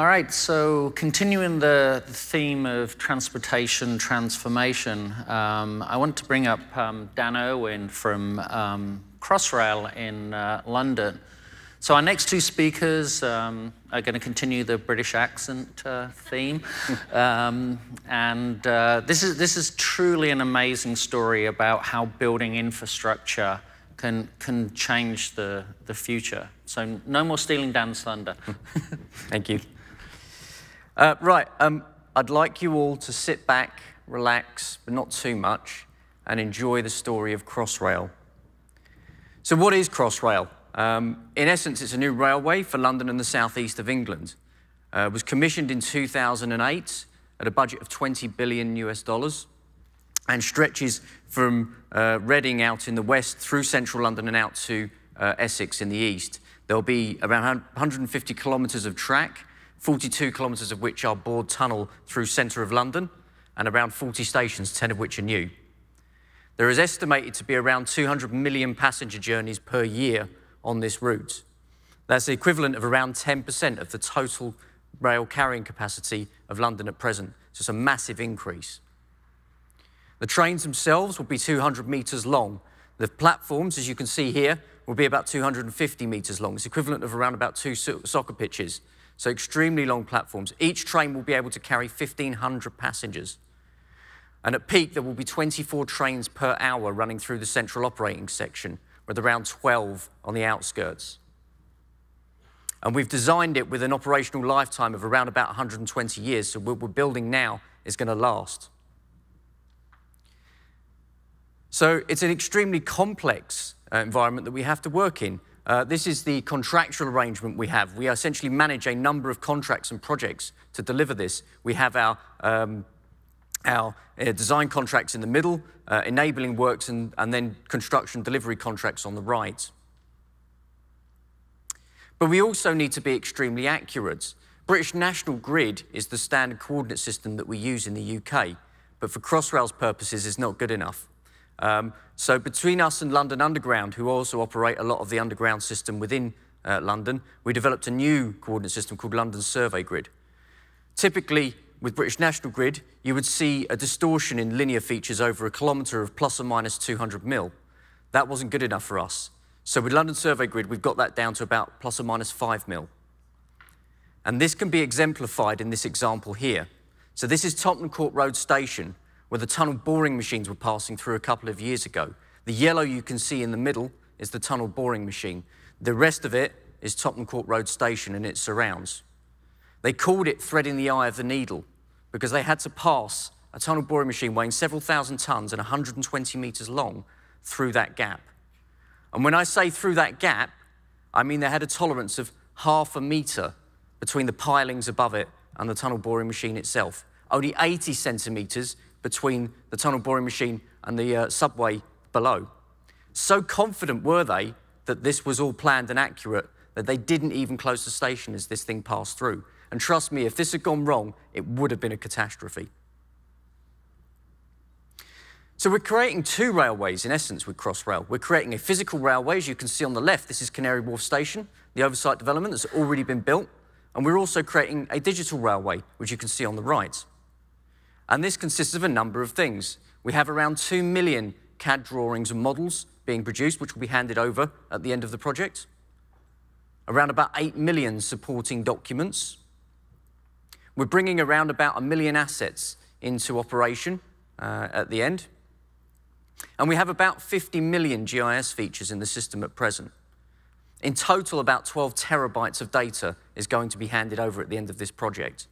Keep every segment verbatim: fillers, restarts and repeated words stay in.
All right, so continuing the, the theme of transportation transformation, um, I want to bring up um, Dan Irwin from um, Crossrail in uh, London. So our next two speakers um, are going to continue the British accent uh, theme. um, and uh, this is, this is truly an amazing story about how building infrastructure can, can change the, the future. So no more stealing Dan's thunder. Thank you. Uh, right, um, I'd like you all to sit back, relax, but not too much, and enjoy the story of Crossrail. So what is Crossrail? Um, in essence, it's a new railway for London and the southeast of England. Uh, it was commissioned in two thousand eight at a budget of twenty billion US dollars and stretches from uh, Reading out in the west through central London and out to uh, Essex in the east. There'll be around one hundred fifty kilometres of track, forty-two kilometres of which are bored tunnel through centre of London, and around forty stations, ten of which are new. There is estimated to be around two hundred million passenger journeys per year on this route. That's the equivalent of around ten percent of the total rail carrying capacity of London at present, so it's a massive increase. The trains themselves will be two hundred metres long. The platforms, as you can see here, will be about two hundred fifty metres long. It's equivalent of around about two so soccer pitches, so extremely long platforms. Each train will be able to carry fifteen hundred passengers. And at peak, there will be twenty-four trains per hour running through the central operating section, with around twelve on the outskirts. And we've designed it with an operational lifetime of around about one hundred twenty years, so what we're building now is going to last. So it's an extremely complex uh, environment that we have to work in. Uh, this is the contractual arrangement we have. We essentially manage a number of contracts and projects to deliver this. We have our um, Our uh, design contracts in the middle, uh, enabling works, and, and then construction delivery contracts on the right. But we also need to be extremely accurate. British National Grid is the standard coordinate system that we use in the U K, but for Crossrail's purposes, it's not good enough. Um, so between us and London Underground, who also operate a lot of the underground system within uh, London, we developed a new coordinate system called London Survey Grid. Typically, with British National Grid, you would see a distortion in linear features over a kilometre of plus or minus two hundred mil. That wasn't good enough for us. So with London Survey Grid, we've got that down to about plus or minus five mil. And this can be exemplified in this example here. So this is Tottenham Court Road Station, where the tunnel boring machines were passing through a couple of years ago. The yellow you can see in the middle is the tunnel boring machine. The rest of it is Tottenham Court Road Station and its surrounds. They called it threading the eye of the needle because they had to pass a tunnel boring machine weighing several thousand tons and one hundred twenty metres long through that gap. And when I say through that gap, I mean they had a tolerance of half a metre between the pilings above it and the tunnel boring machine itself. Only eighty centimetres between the tunnel boring machine and the uh, subway below. So confident were they that this was all planned and accurate that they didn't even close the station as this thing passed through. And trust me, if this had gone wrong, it would have been a catastrophe. So we're creating two railways, in essence, with Crossrail. We're creating a physical railway, as you can see on the left. This is Canary Wharf Station, the oversight development that's already been built. And we're also creating a digital railway, which you can see on the right. And this consists of a number of things. We have around two million C A D drawings and models being produced, which will be handed over at the end of the project. Around about eight million supporting documents. We're bringing around about a million assets into operation uh, at the end. And we have about fifty million G I S features in the system at present. In total, about twelve terabytes of data is going to be handed over at the end of this project.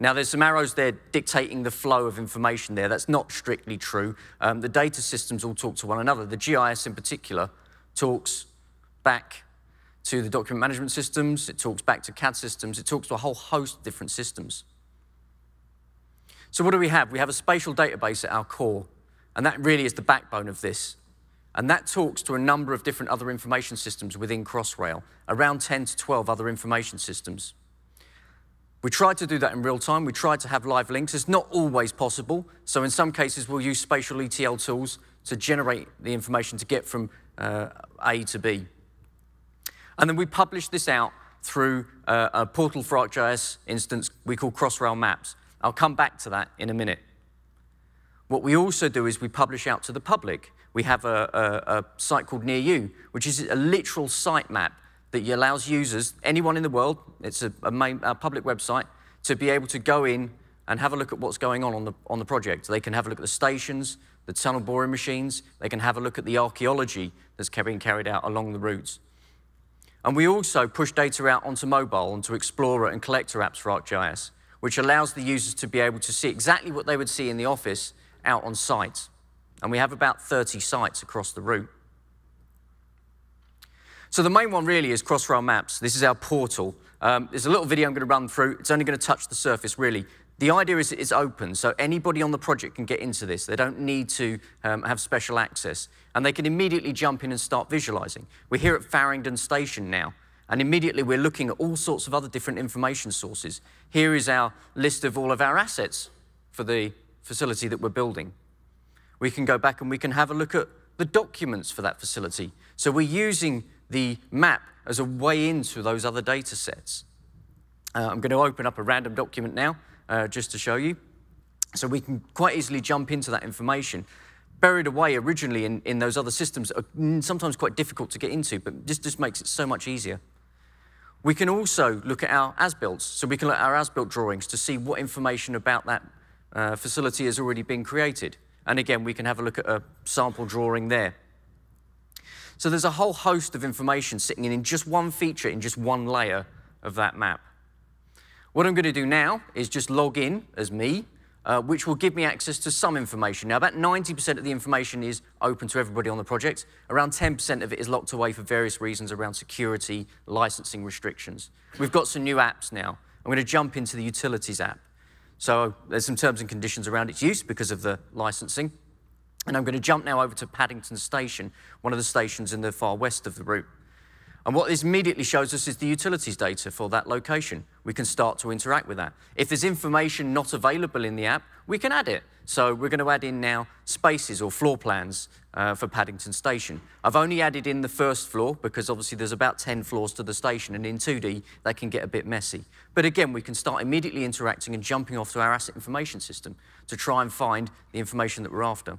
Now, there's some arrows there dictating the flow of information there. That's not strictly true. Um, the data systems all talk to one another. The G I S in particular talks back to the document management systems, it talks back to C A D systems, it talks to a whole host of different systems. So what do we have? We have a spatial database at our core, and that really is the backbone of this. And that talks to a number of different other information systems within Crossrail, around ten to twelve other information systems. We tried to do that in real time, we tried to have live links. It's not always possible, so in some cases we'll use spatial E T L tools to generate the information to get from uh, A to B. And then we publish this out through uh, a portal for ArcGIS instance we call Crossrail Maps. I'll come back to that in a minute. What we also do is we publish out to the public. We have a, a, a site called Near You, which is a literal site map that allows users, anyone in the world, it's a, a, main, a public website, to be able to go in and have a look at what's going on on the, on the project. They can have a look at the stations, the tunnel boring machines, they can have a look at the archaeology that's being carried out along the routes. And we also push data out onto mobile, onto Explorer and Collector apps for ArcGIS, which allows the users to be able to see exactly what they would see in the office out on site. And we have about thirty sites across the route. So the main one really is Crossrail Maps. This is our portal. Um, there's a little video I'm going to run through. It's only going to touch the surface, really. The idea is it's open, so anybody on the project can get into this. They don't need to um, have special access. And they can immediately jump in and start visualizing. We're here at Farringdon Station now, and immediately we're looking at all sorts of other different information sources. Here is our list of all of our assets for the facility that we're building. We can go back and we can have a look at the documents for that facility. So we're using the map as a way into those other data sets. Uh, I'm going to open up a random document now. Uh, just to show you. So we can quite easily jump into that information. Buried away originally in, in those other systems are sometimes quite difficult to get into, but this just makes it so much easier. We can also look at our as-builts. So we can look at our as-built drawings to see what information about that uh, facility has already been created. And again, we can have a look at a sample drawing there. So there's a whole host of information sitting in, in just one feature, in just one layer of that map. What I'm going to do now is just log in as me, uh, which will give me access to some information. Now, about ninety percent of the information is open to everybody on the project. Around ten percent of it is locked away for various reasons around security, licensing restrictions. We've got some new apps now. I'm going to jump into the utilities app. So there's some terms and conditions around its use because of the licensing. And I'm going to jump now over to Paddington Station, one of the stations in the far west of the route. And what this immediately shows us is the utilities data for that location. We can start to interact with that. If there's information not available in the app, we can add it. So we're going to add in now spaces or floor plans uh, for Paddington Station. I've only added in the first floor because obviously there's about ten floors to the station, and in two D that can get a bit messy. But again, we can start immediately interacting and jumping off to our asset information system to try and find the information that we're after.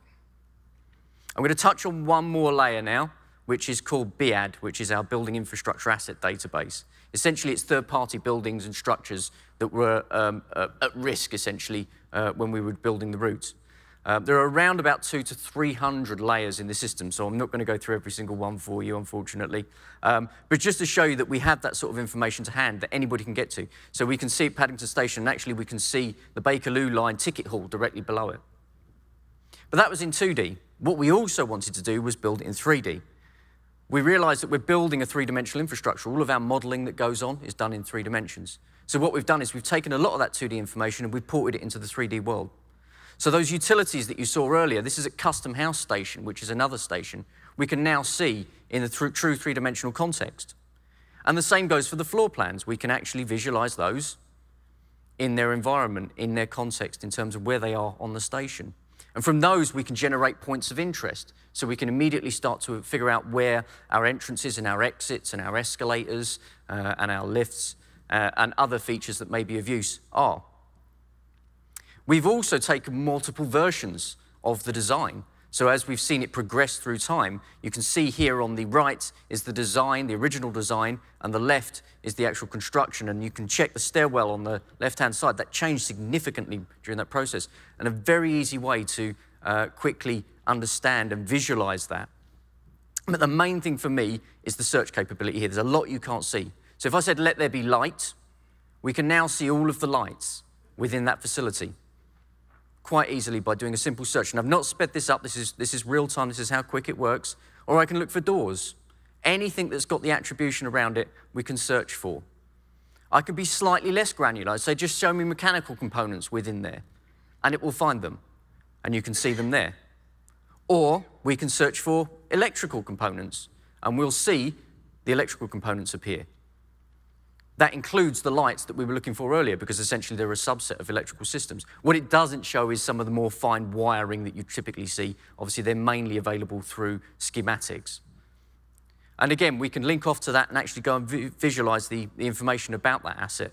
I'm going to touch on one more layer now, which is called B I A D, which is our Building Infrastructure Asset Database. Essentially, it's third-party buildings and structures that were um, uh, at risk, essentially, uh, when we were building the routes. Uh, there are around about two to three hundred layers in the system, so I'm not going to go through every single one for you, unfortunately. Um, but just to show you that we have that sort of information to hand that anybody can get to. So we can see Paddington Station, and actually we can see the Bakerloo Line ticket hall directly below it. But that was in two D. What we also wanted to do was build it in three D. We realize that we're building a three-dimensional infrastructure. All of our modeling that goes on is done in three dimensions. So what we've done is we've taken a lot of that two D information and we've ported it into the three D world. So those utilities that you saw earlier, this is at Custom House Station, which is another station, we can now see in the th- true three-dimensional context. And the same goes for the floor plans. We can actually visualize those in their environment, in their context, in terms of where they are on the station. And from those, we can generate points of interest. So we can immediately start to figure out where our entrances and our exits and our escalators uh, and our lifts uh, and other features that may be of use are. We've also taken multiple versions of the design. So as we've seen it progress through time, you can see here on the right is the design, the original design, and the left is the actual construction. And you can check the stairwell on the left-hand side. That changed significantly during that process. And a very easy way to uh, quickly understand and visualize that. But the main thing for me is the search capability here. There's a lot you can't see. So if I said, let there be light, we can now see all of the lights within that facility quite easily by doing a simple search. And I've not sped this up. This is, this is real time. This is how quick it works. Or I can look for doors. Anything that's got the attribution around it, we can search for. I could be slightly less granular. So just show me mechanical components within there, and it will find them. And you can see them there. Or we can search for electrical components, and we'll see the electrical components appear. That includes the lights that we were looking for earlier, because essentially they're a subset of electrical systems. What it doesn't show is some of the more fine wiring that you typically see. Obviously, they're mainly available through schematics. And again, we can link off to that and actually go and vi visualize the, the information about that asset.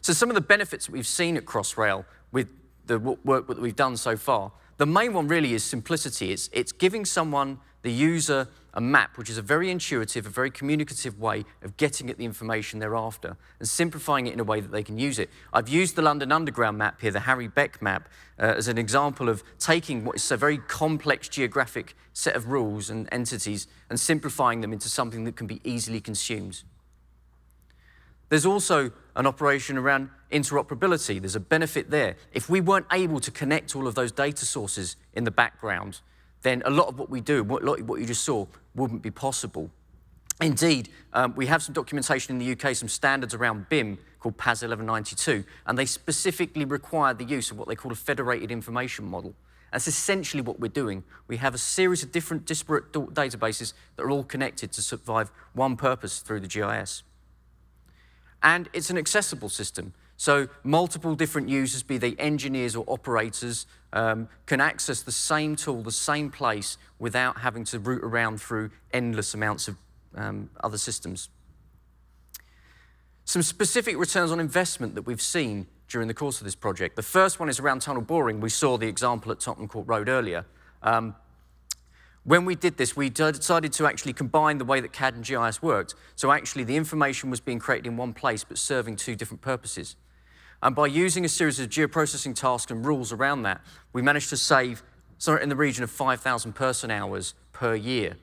So some of the benefits that we've seen at Crossrail with the work that we've done so far, the main one really is simplicity. It's, it's giving someone, the user, a map, which is a very intuitive, a very communicative way of getting at the information they're after and simplifying it in a way that they can use it. I've used the London Underground map here, the Harry Beck map, uh, as an example of taking what is a very complex geographic set of rules and entities and simplifying them into something that can be easily consumed. There's also an operation around interoperability. There's a benefit there. If we weren't able to connect all of those data sources in the background, then a lot of what we do, a lot of what you just saw, wouldn't be possible. Indeed, um, we have some documentation in the U K, some standards around B I M called P A S eleven ninety-two, and they specifically require the use of what they call a federated information model. That's essentially what we're doing. We have a series of different disparate databases that are all connected to survive one purpose through the G I S. And it's an accessible system. So multiple different users, be they engineers or operators, um, can access the same tool, the same place, without having to route around through endless amounts of um, other systems. Some specific returns on investment that we've seen during the course of this project. The first one is around tunnel boring. We saw the example at Tottenham Court Road earlier. Um, When we did this, we decided to actually combine the way that C A D and G I S worked. So actually, the information was being created in one place, but serving two different purposes. And by using a series of geoprocessing tasks and rules around that, we managed to save somewhere in the region of five thousand person hours per year.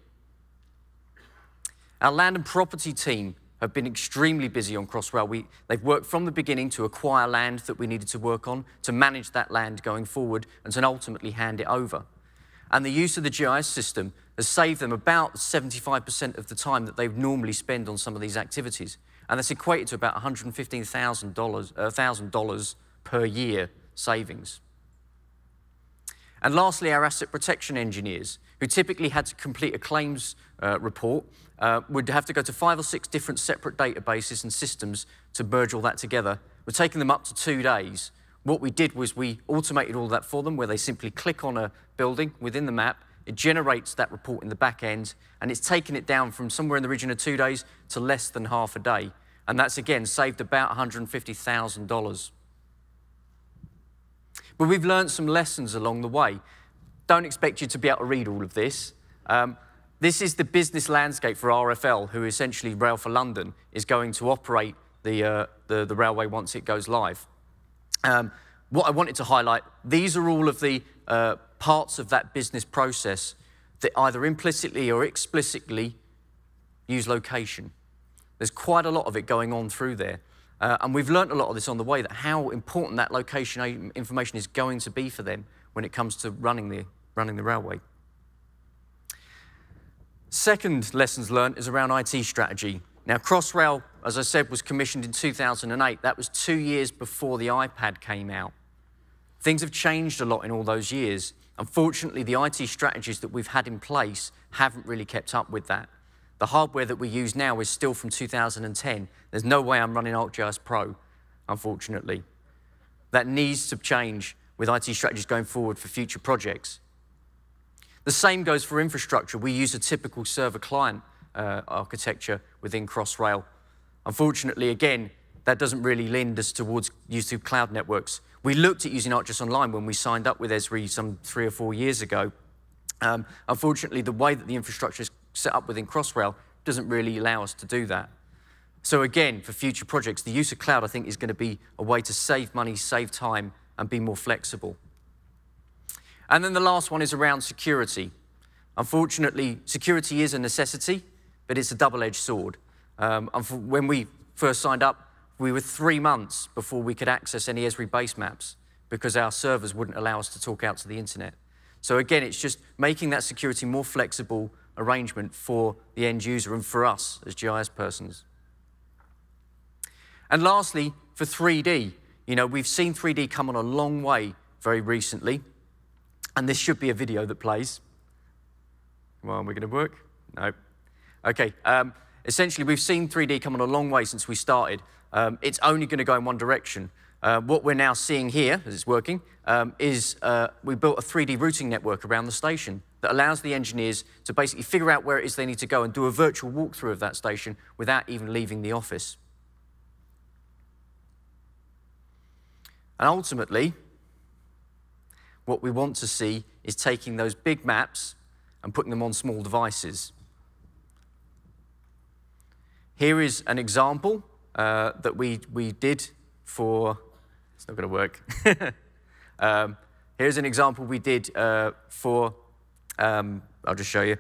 Our land and property team have been extremely busy on Crossrail. We, they've worked from the beginning to acquire land that we needed to work on, to manage that land going forward, and to ultimately hand it over. And the use of the G I S system has saved them about seventy-five percent of the time that they would normally spend on some of these activities. And that's equated to about one hundred fifteen thousand dollars per year savings. And lastly, our asset protection engineers, who typically had to complete a claims uh, report, uh, would have to go to five or six different separate databases and systems to merge all that together. We're taking them up to two days. What we did was we automated all that for them, where they simply click on a building within the map, it generates that report in the back end, and it's taken it down from somewhere in the region of two days to less than half a day. And that's, again, saved about one hundred fifty thousand dollars. But we've learned some lessons along the way. Don't expect you to be able to read all of this. Um, this is the business landscape for R F L, who essentially, Rail for London, is going to operate the, uh, the, the railway once it goes live. Um, what I wanted to highlight, these are all of the uh, parts of that business process that either implicitly or explicitly use location. There's quite a lot of it going on through there. Uh, and we've learned a lot of this on the way, that how important that location information is going to be for them when it comes to running the, running the railway. Second lessons learned is around I T strategy. Now, Crossrail, as I said, was commissioned in two thousand eight. That was two years before the iPad came out. Things have changed a lot in all those years. Unfortunately, the I T strategies that we've had in place haven't really kept up with that. The hardware that we use now is still from two thousand ten. There's no way I'm running ArcGIS Pro, unfortunately. That needs to change with I T strategies going forward for future projects. The same goes for infrastructure. We use a typical server client Uh, architecture within Crossrail. Unfortunately, again, that doesn't really lend us towards YouTube cloud networks. We looked at using ArcGIS Online when we signed up with Esri some three or four years ago. Um, unfortunately, the way that the infrastructure is set up within Crossrail doesn't really allow us to do that. So again, for future projects, the use of cloud, I think, is going to be a way to save money, save time, and be more flexible. And then the last one is around security. Unfortunately, security is a necessity, but it's a double-edged sword. Um, and for when we first signed up, we were three months before we could access any Esri base maps because our servers wouldn't allow us to talk out to the internet. So again, it's just making that security more flexible arrangement for the end user and for us as G I S persons. And lastly, for three D, you know, we've seen three D come on a long way very recently, and this should be a video that plays. Come on, we're gonna work? No. Okay, um, essentially, we've seen three D come on a long way since we started. Um, it's only going to go in one direction. Uh, what we're now seeing here, as it's working, um, is uh, we built a three D routing network around the station that allows the engineers to basically figure out where it is they need to go and do a virtual walkthrough of that station without even leaving the office. And ultimately, what we want to see is taking those big maps and putting them on small devices. Here is an example uh, that we, we did for... It's not going to work. um, here's an example we did uh, for, um, I'll just show you,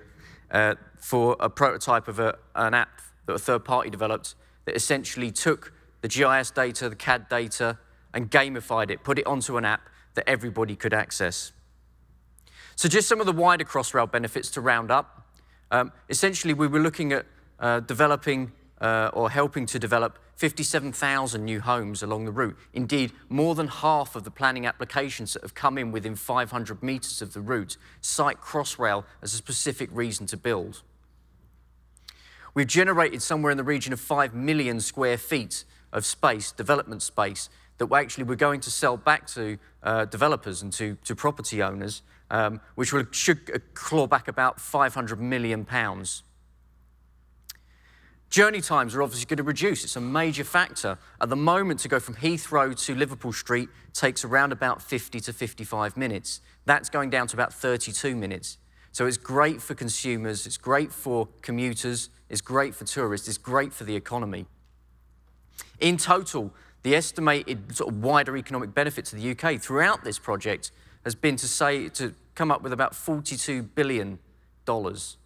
uh, for a prototype of a, an app that a third party developed that essentially took the G I S data, the C A D data, and gamified it, put it onto an app that everybody could access. So just some of the wider Crossrail benefits to round up. Um, essentially, we were looking at uh, developing uh, or helping to develop fifty-seven thousand new homes along the route. Indeed, more than half of the planning applications that have come in within five hundred metres of the route cite Crossrail as a specific reason to build. We've generated somewhere in the region of five million square feet of space, development space, that we actually we're going to sell back to uh, developers and to, to property owners, um, which will, should claw back about five hundred million pounds. Journey times are obviously going to reduce. It's a major factor. At the moment, to go from Heathrow to Liverpool Street takes around about fifty to fifty-five minutes. That's going down to about thirty-two minutes. So it's great for consumers, it's great for commuters, it's great for tourists, it's great for the economy. In total, the estimated sort of wider economic benefit to the U K throughout this project has been to, say, to come up with about forty-two billion dollars.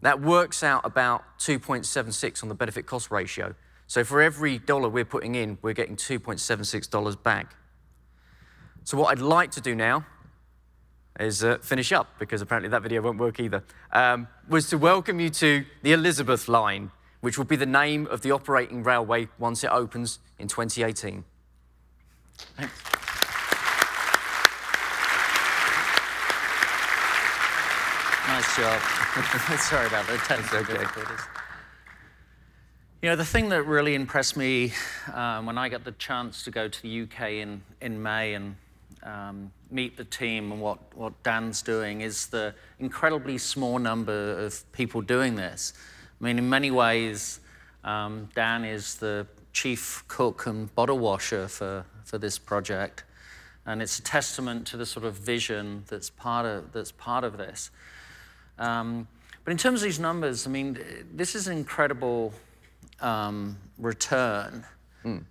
That works out about two point seven six on the benefit cost ratio. So for every dollar we're putting in, we're getting two point seven six dollars back. So what I'd like to do now is uh, finish up, because apparently that video won't work either, um, was to welcome you to the Elizabeth Line, which will be the name of the operating railway once it opens in twenty eighteen. Thanks. Nice job. Sorry about that. Technical difficulties. You know, the thing that really impressed me um, when I got the chance to go to the U K in, in May and um, meet the team and what, what Dan's doing is the incredibly small number of people doing this. I mean, in many ways, um, Dan is the chief cook and bottle washer for, for this project. And it's a testament to the sort of vision that's part of, that's part of this. Um, but in terms of these numbers, I mean, this is an incredible um, return. Mm.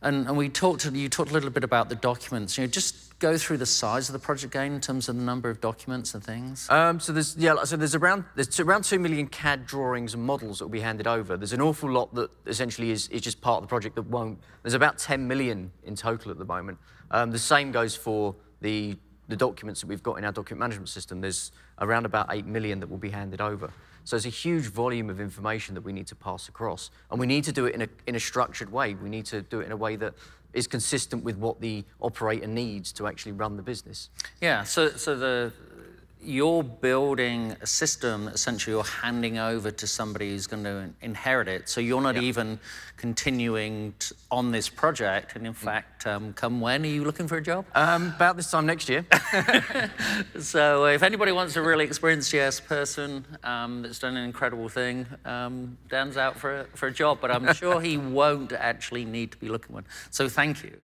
And, and we talked, you talked a little bit about the documents. You know, just go through the size of the project again in terms of the number of documents and things. Um, so there's yeah, so there's around there's around two million C A D drawings and models that will be handed over. There's an awful lot that essentially is is just part of the project that won't. There's about ten million in total at the moment. Um, the same goes for the the documents that we've got in our document management system. There's around about eight million that will be handed over. So it's a huge volume of information that we need to pass across. And we need to do it in a, in a structured way. We need to do it in a way that is consistent with what the operator needs to actually run the business. Yeah, so, so the, you're building a system, essentially you're handing over to somebody who's going to inherit it. So you're not yeah. even continuing to, on this project. And in fact, um, come when, are you looking for a job? Um, about this time next year. So if anybody wants a really experienced G I S person um, that's done an incredible thing, um, Dan's out for a, for a job, but I'm sure he won't actually need to be looking one. So thank you.